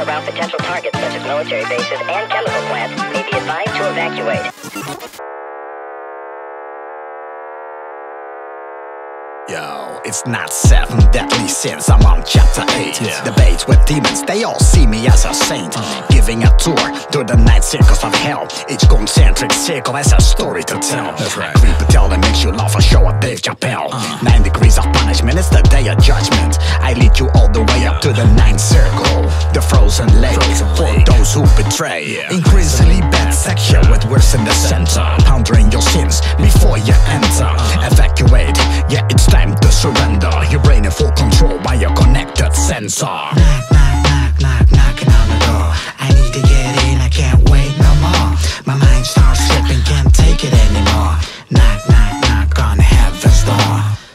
information around potential targets such as military bases and chemical plants may be advised to evacuate. Yo, it's not 7 deadly sins, I'm on chapter 8. Debates with demons, they all see me as a saint. Giving a tour through the night circles of hell. Each concentric circle has a story to tell. A creep to tell that makes you laugh, a show of Dave Chappelle. 9 degrees of punishment, it's the day of judgment. I lead you all the way up to the 9th circle. The frozen lake, for those who betray. Increasingly bad section with worse in the center. Pondering your sins before you enter. Evacuate, yeah, it's time to surrender. Your brain in full control by your connected sensor. Knock, knock, knock, knock, knocking on the door. I need to get in, I can't wait no more. My mind starts slipping, can't take it anymore. Knock, knock, knock on heaven's door.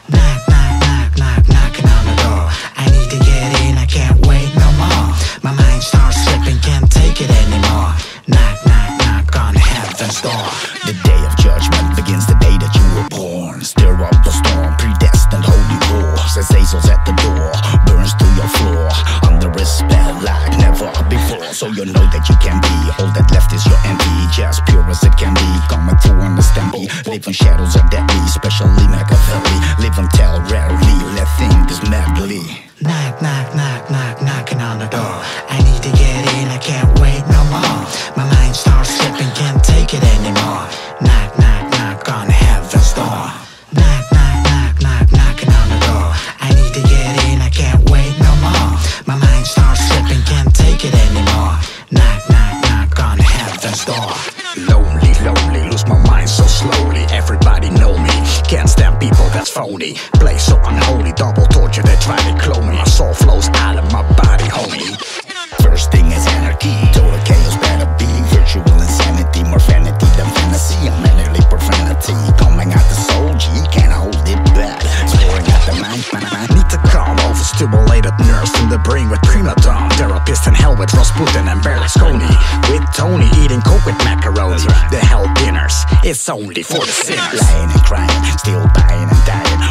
Knock, knock, knock, knock, knocking on the door. I need to get in, I can't wait no more. My mind starts slipping, can't take it anymore. Knock, knock, knock on heaven's door. The day of judgment begins the day that you were born. Stir up the storm, predestined holy war. Says Azos at the door, burns through your floor. Under a spell like never before. So you know that you can be, all that left is your envy. Just pure as it can be, coming through on the stampede. Living shadows are deadly, especially Machiavelli. Live and tell rarely, let think is madly. Knock, knock, knock, knock, knocking on the door. I need to get in, I can't wait no more. My mind starts slipping, can't take it anymore. Knock, knock, knock on heaven's door. Knock, knock, knock, knock, knocking on the door. I need to get in, I can't wait no more. My mind starts slipping, can't take it anymore. Knock, knock, knock on heaven's door. Lonely, lonely, lose my mind so slowly. Everybody know me, can't stand people that's phony. Play so unholy, double torture, they try to clone me. My soul flows out of my body, homie. First thing is anarchy, total chaos better be. Virtual insanity, more vanity than fantasy. I'm manly profanity, coming out the soul, G, can't hold it back. Scoring out the mind. Need to calm overstimulated nerves in the brain with Primadon. Therapist in hell with Rasputin and Berlusconi. With Tony eating coke with macaroni. The hell dinners, it's only for the sinners. Lying and crying, still buying and dying.